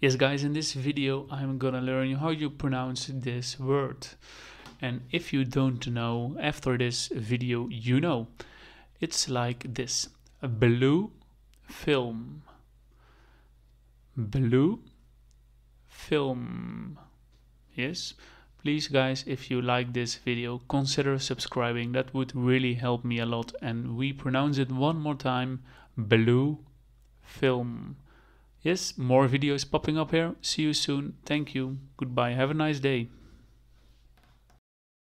Yes guys, in this video I'm gonna learn how you pronounce this word. And if you don't know, after this video you know. It's like this: blue film. Blue film. Yes. Please guys, if you like this video, consider subscribing. That would really help me a lot. And we pronounce it one more time: blue film. Yes, more videos popping up here. See you soon. Thank you. Goodbye. Have a nice day.